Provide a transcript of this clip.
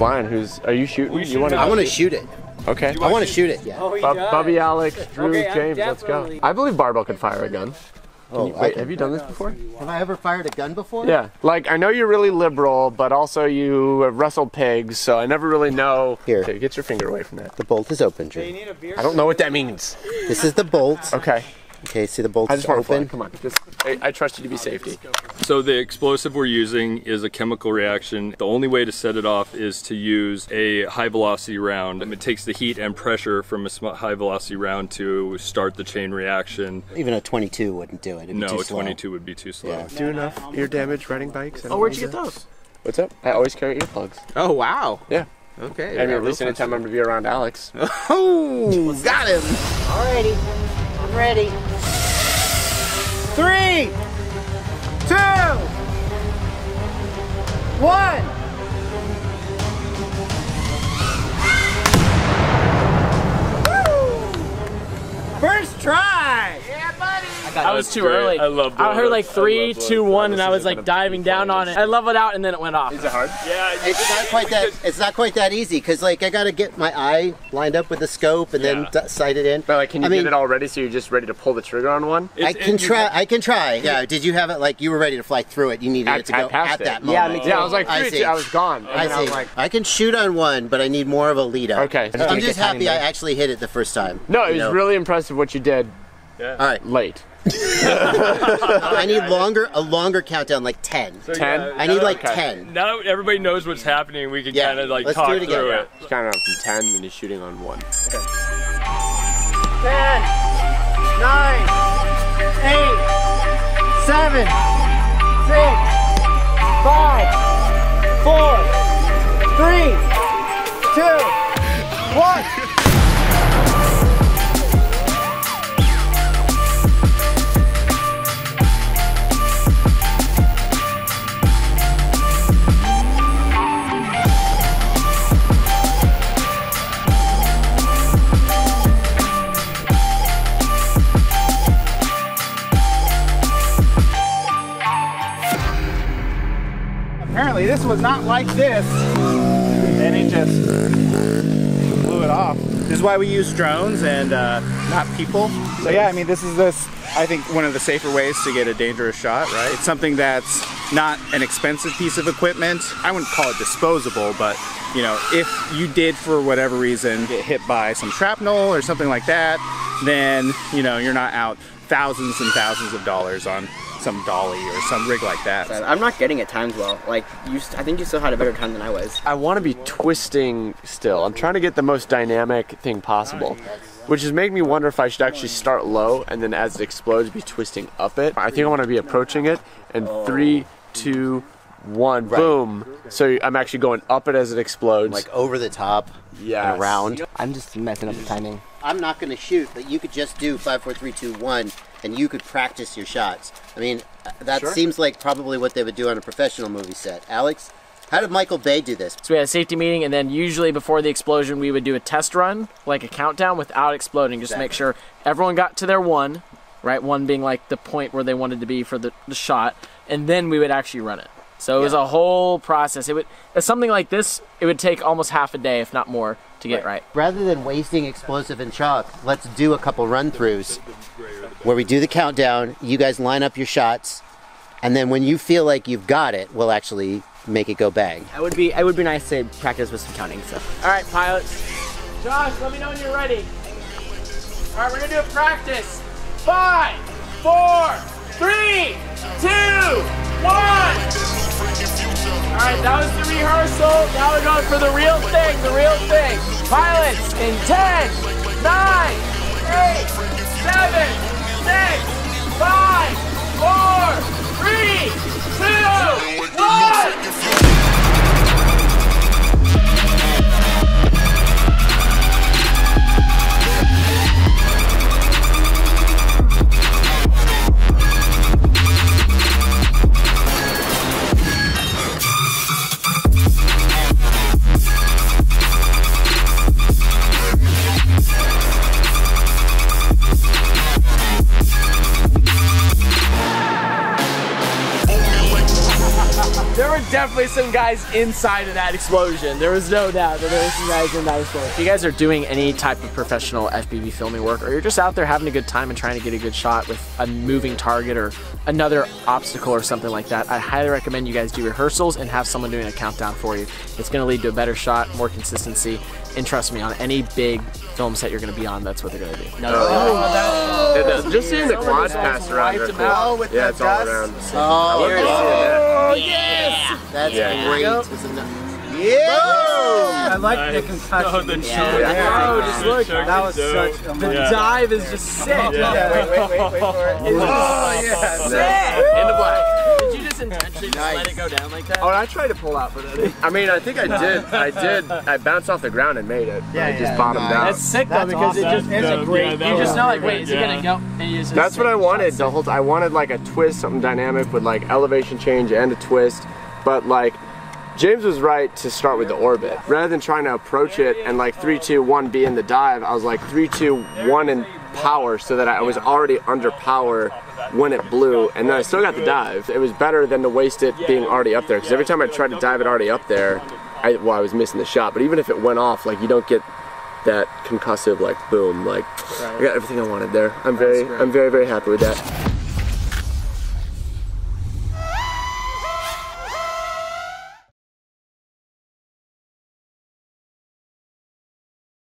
flying. Are you shooting? I want to shoot it. Okay. I want to shoot it. Yeah. Oh, Bubby, Alex, Drew, okay, James, let's go. I believe Bardwell could fire a gun. Oh, wait, have you done this before? Have I ever fired a gun before? Yeah. Like, I know you're really liberal, but also you have wrestled pigs, so I never really know. Here. Okay, get your finger away from that. The bolt is open, Drew. I don't know what that means. This is the bolt. Okay. Okay, see the bolt's open? Come on. Just, I trust you to be safety. So the explosive we're using is a chemical reaction. The only way to set it off is to use a high velocity round. It takes the heat and pressure from a high velocity round to start the chain reaction. Even a 22 wouldn't do it. It'd be too slow. 22 would be too slow. Yeah. Do enough ear damage riding bikes? Oh, where'd you get those? What's up? I always carry earplugs. Oh, wow. Yeah. Okay. I mean, at least anytime I'm going to be around Alex. Oh, got him. Alrighty. I'm ready. 3, 2, 1. Woo! First try. Yeah, buddy. I was too early. I love that. I heard like 3, 2, 1, and I was like diving down on it. I leveled out, and then it went off. Is it hard? Yeah. It's not quite that easy because like I gotta get my eye lined up with the scope and then sight it in. But like, can you get it all ready so you're just ready to pull the trigger on one? I can try. I can try. Yeah. Did you have it like you were ready to fly through it? You needed it to go at that moment. Yeah. I was like, I was gone. I see. I can shoot on one, but I need more of a lead up. Okay. I'm just happy I actually hit it the first time. No, it was really impressive what you did. Yeah. All right. Late. I need a longer countdown, like 10. So, 10? Yeah, I need like 10. Now that everybody knows what's happening, we can kind of like talk through it. He's counting on from 10 and he's shooting on 1. Okay. 10, 9, 8, 7, 6, 5, 4, 3, 2, 1. Apparently this was not like this, and it just blew it off. This is why we use drones and not people. So yeah, I mean, this is I think one of the safer ways to get a dangerous shot, right? It's something that's not an expensive piece of equipment. I wouldn't call it disposable, but you know, if you did for whatever reason get hit by some shrapnel or something like that, then you know, you're not out thousands and thousands of dollars on some dolly or some rig like that. I'm not getting at times well. Like, I think you still had a better time than I was. I want to be twisting still. I'm trying to get the most dynamic thing possible, which is making me wonder if I should actually start low and then as it explodes be twisting up it. I think I want to be approaching it in 3, 2, 1, boom. So I'm actually going up it as it explodes. Like over the top and around. I'm just messing up the timing. I'm not going to shoot, but you could just do 5, 4, 3, 2, 1. And you could practice your shots. I mean, that seems like probably what they would do on a professional movie set. Alex, how did Michael Bay do this? So we had a safety meeting, and then usually before the explosion, we would do a test run, like a countdown without exploding, just to make sure everyone got to their one, right? One being like the point where they wanted to be for the shot, and then we would actually run it. So it was a whole process. It would, something like this, it would take almost half a day, if not more, to get right. Rather than wasting explosive and chalk, let's do a couple run-throughs where we do the countdown, you guys line up your shots, and then when you feel like you've got it, we'll actually make it go bang. It would be nice to practice with some counting stuff. All right, pilots. Josh, let me know when you're ready. All right, we're gonna do a practice. 5, 4, 3, 2, 1. Alright, that was the rehearsal. Now we're going for the real thing, the real thing. Pilots in 10, 9, 8, 7, 6, 5, 4, 3, 2, 1. were definitely some guys inside of that explosion. There was no doubt that there were some guys in that explosion. If you guys are doing any type of professional FPV filming work, or you're just out there having a good time and trying to get a good shot with a moving target or another obstacle or something like that, I highly recommend you guys do rehearsals and have someone doing a countdown for you. It's going to lead to a better shot, more consistency, and trust me, on any big film set you're going to be on, that's what they're going to do. No, just seeing the quads pass around, yeah, it's all around. Oh, yes! That's great. Yeah! I like the concussion. Oh, the choke. That was such a... The dive is just sick. Wait for it. Oh, yeah. Sick! In the black. Did you just intentionally just let it go down like that? Oh, I tried to pull out, but... I mean, I think I did. I bounced off the ground and made it. Yeah, I just bottomed down. That's sick, though, because it just... It's a great... You just know, like, wait, is it gonna go? That's what I wanted. The whole time. I wanted, like, a twist, something dynamic with, like, elevation change and a twist, but, like... James was right to start with the orbit. Rather than trying to approach it and like 3, 2, 1 be in the dive, I was like 3, 2, 1 and power, so that I was already under power when it blew, and then I still got the dive. It was better than to waste it being already up there, because every time I tried to dive it already up there, I was missing the shot. But even if it went off, like you don't get that concussive like boom, like I got everything I wanted there. I'm very happy with that.